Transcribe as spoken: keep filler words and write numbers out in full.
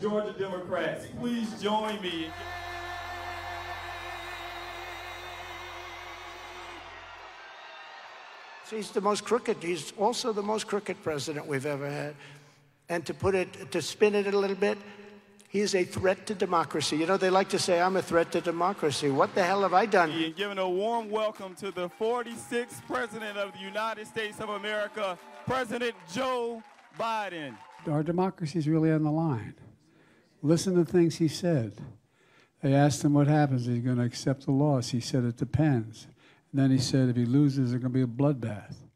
Georgia Democrats. Please join me. He's the most crooked. He's also the most crooked president we've ever had. And to put it, to spin it a little bit, he is a threat to democracy. You know, they like to say, I'm a threat to democracy. What the hell have I done? And giving a warm welcome to the forty-sixth President of the United States of America, President Joe Biden. Our democracy is really on the line. Listen to things he said. They asked him what happens. He's going to accept the loss. He said, it depends. And then he said, if he loses, there's going to be a bloodbath.